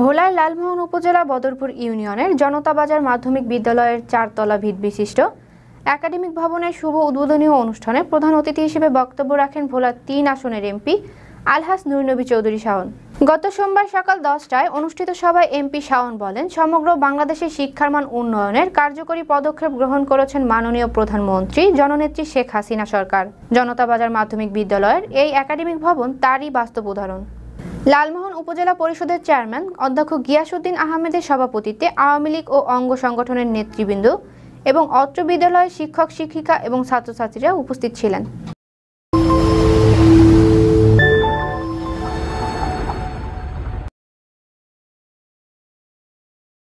ভোলার লালমোহন উপজেলা বদরপুর ইউনিয়নের জনতা বাজার মাধ্যমিক বিদ্যালয়ের চারতলা ভিতবিশিষ্ট একাডেমিক ভবনের শুভ উদ্বোধনী অনুষ্ঠানে প্রধান অতিথি হিসেবে বক্তব্য রাখেন ভোলা তিন আসনের এমপি আলহাজ নূর নবী চৌধুরী শাওন। গত সোমবার সকাল 10টায় অনুষ্ঠিত সভায় এমপি শাওন বলেন, সমগ্র বাংলাদেশে শিক্ষার মান উন্নয়নের কার্যকরী পদক্ষেপ গ্রহণ করেছেন মাননীয় প্রধানমন্ত্রী জননেত্রী শেখ হাসিনা সরকার। জনতা বাজার মাধ্যমিক বিদ্যালয়ের এই একাডেমিক ভবন তারই বাস্তব উদাহরণ। লালমোহন উপজেলা পরিষদের চেয়ারম্যান অধ্যক্ষ গিয়াসউদ্দিন আহমেদের সভাপতিত্বে আওয়ামী লীগ ও অঙ্গ সংগঠনের নেতৃবৃন্দ এবং অত্র বিদ্যালয়ের শিক্ষক শিক্ষিকা এবং ছাত্রছাত্রীরা উপস্থিত ছিলেন।